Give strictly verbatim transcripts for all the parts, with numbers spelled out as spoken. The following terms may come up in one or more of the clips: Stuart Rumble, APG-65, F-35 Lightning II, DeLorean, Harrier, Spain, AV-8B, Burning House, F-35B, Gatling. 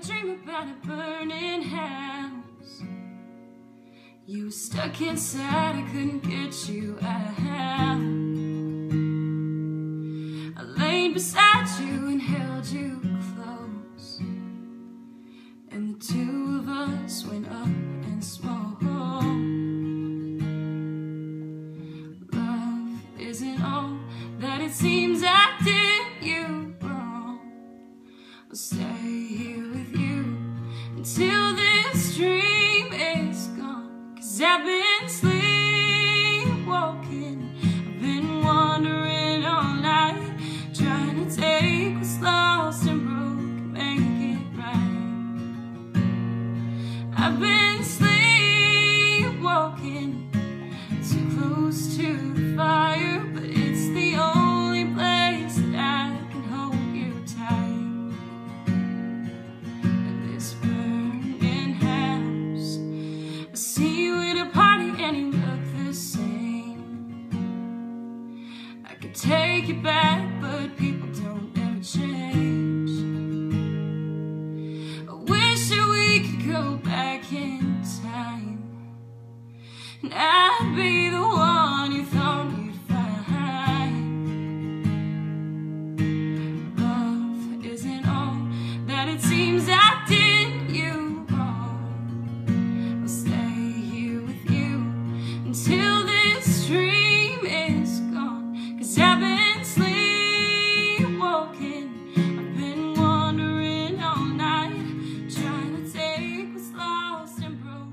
to dream about a burning house. You were stuck inside, I couldn't get you out. I laid beside you and held you close, and the two of us went up in smoke. Love isn't all that it seems. I did you wrong. I'll stay here with you until this dream is gone. 'Cause I've been sleepwalking, I've been wandering all night, trying to take what's lost and broken, make it right. I've been sleepwalking, too close to the fire, but it's the only take you back, but people don't ever change. I wish that we could go back in time, and I'd be the one you thought you'd find. Love isn't all that it seems. I did you wrong. I'll stay here with you until this dream. I've been sleepwalking, I've been wandering all night, trying to take what's lost and broken, make it right.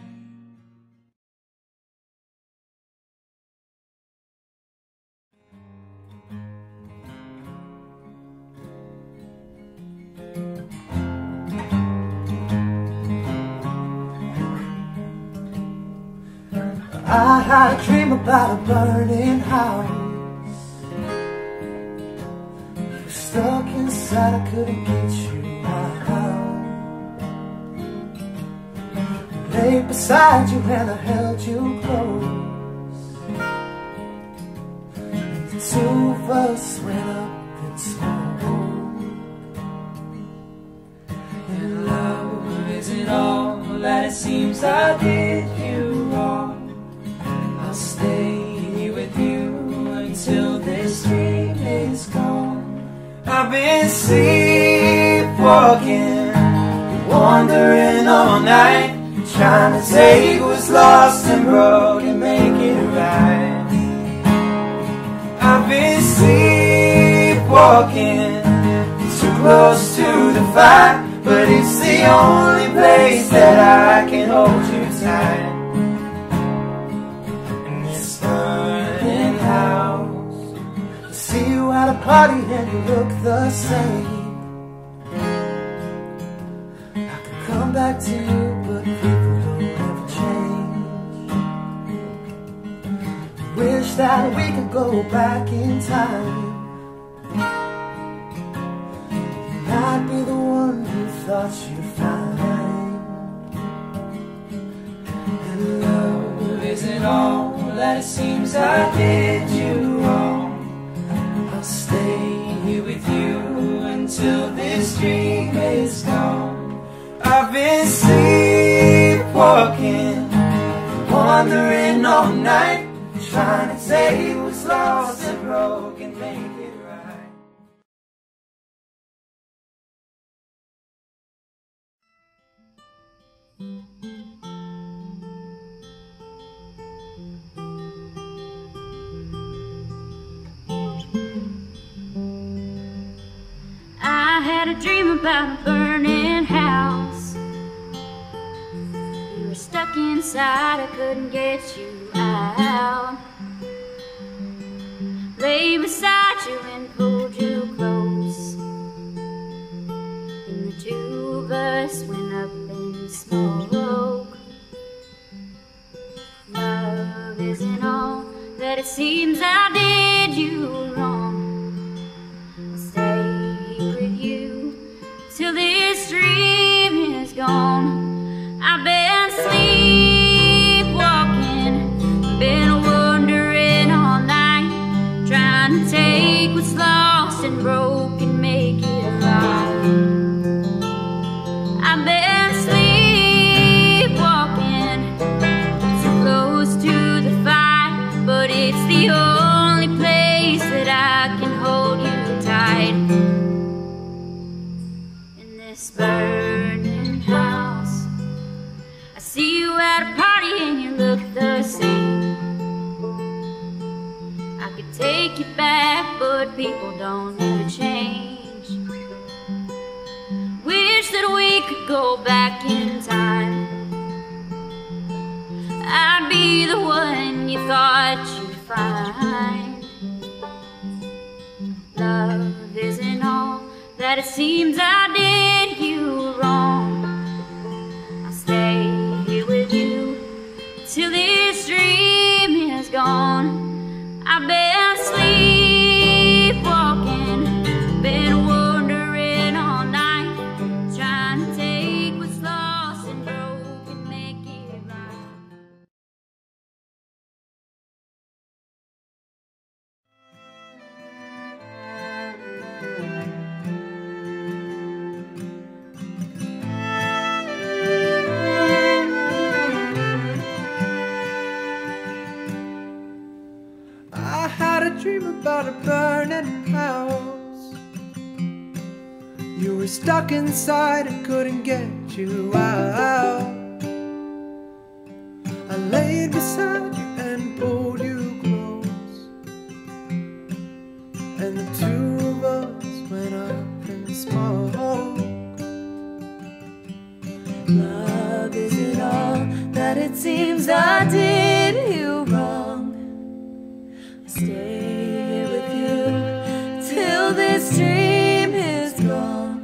I had a dream about a burning house. You were stuck inside, I couldn't get you out. I laid beside you and I held you close, and the two of us went up in smoke. And love isn't all that it seems. I did you wrong. I'll stay with you until this dream is gone. I've been sleepwalking, wandering all night, trying to take what's lost and broken, make it right. I've been sleepwalking, too close to the fire, but it's the only place that I can hold you tight. At a party and you look the same. I could come back to you, but people don't ever change. Wish that we could go back in time, and I'd be the one you thought you'd find. And love isn't all that it seems. I did you wrong. I'll stay here with you until this dream is gone. I've been sleepwalking, wandering all night, trying to take what's lost and broken, make it right. I had a dream about a burning house. You were stuck inside, I couldn't get you out. Lay beside you and pulled you close, and the two of us went up in smoke. Love isn't all that it seems. I did you wrong. Till this dream is gone. I've been sleepwalking, been wandering all night, trying to take what's lost and broken, make it right. take you back, but people don't ever change. Wish that we could go back in time. I'd be the one you thought you'd find. Love isn't all that it seems. I did you wrong. I'll stay here with you till this dream is gone. I've been sleepwalking, been wandering all night, trying to take what's lost and broke and make it right. Dream about a burning house. You were stuck inside and couldn't get you out. I laid beside you and pulled you close, and the two of us went up in smoke. Love isn't all that it seems. I did you wrong. Stay this dream is gone.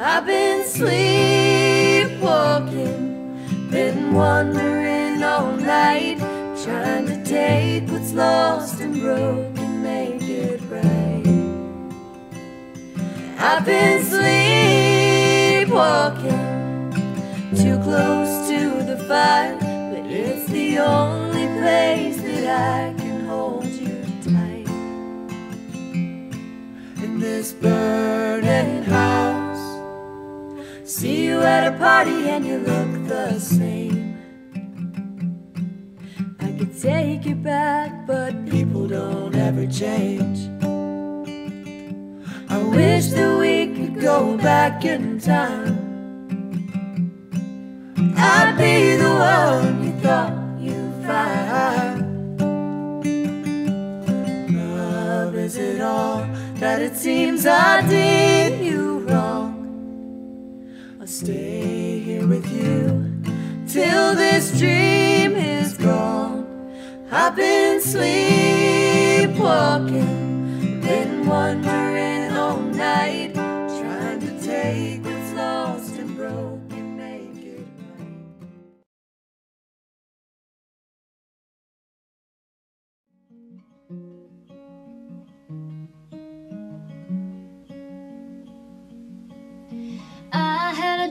I've been sleepwalking, been wandering all night, trying to take what's lost and broke and make it right. I've been sleepwalking, too close to the fire, but it's the only place that I can hold you. In this burning house, see you at a party and you look the same. I could take you back, but people don't ever change. I wish that we could go back in time. I'd be the one you thought you'd find. Love is it all that it seems? I did you wrong. I'll stay here with you till this dream is gone. I've been sleepwalking, been wandering all night, trying to take what's lost and broke.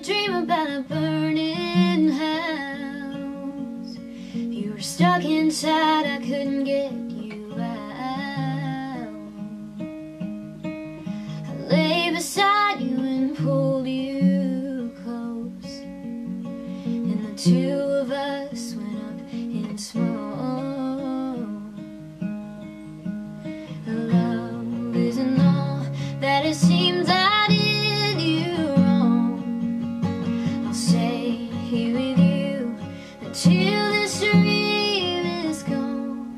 Dream about a burning house. You were stuck inside, I couldn't get you out. I lay beside you and pulled you close, and the two of us went up in smoke. Love isn't all that it seems. I did. Till this dream is gone.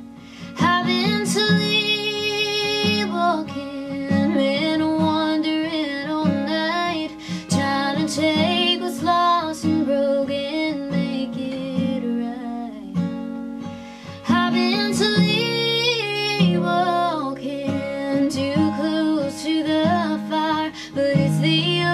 I've been sleepwalking, been wandering all night, trying to take what's lost and broken, make it right. I've been sleepwalking, too close to the fire, but it's the